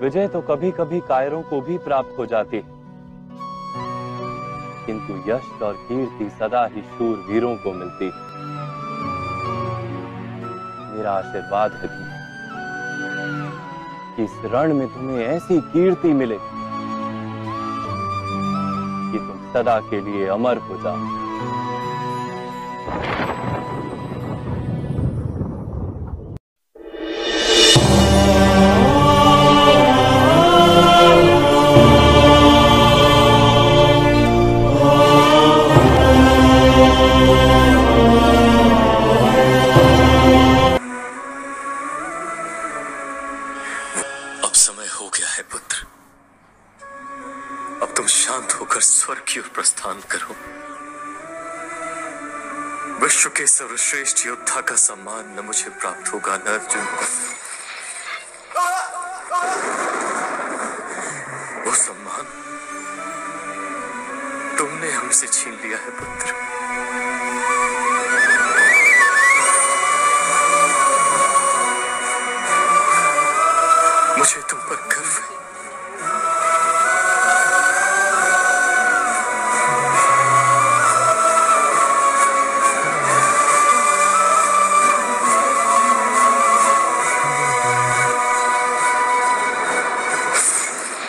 विजय तो कभी कभी कायरों को भी प्राप्त हो जाती है, किंतु यश और कीर्ति सदा ही शूरवीरों को मिलती है। मेरा आशीर्वाद है कि इस रण में तुम्हें ऐसी कीर्ति मिले कि तुम सदा के लिए अमर हो जाओ। विश्व के सर्वश्रेष्ठ योद्धा का सम्मान न मुझे प्राप्त होगा न अर्जुन को। वो सम्मान तुमने हमसे छीन लिया है पुत्र। मुझे तुम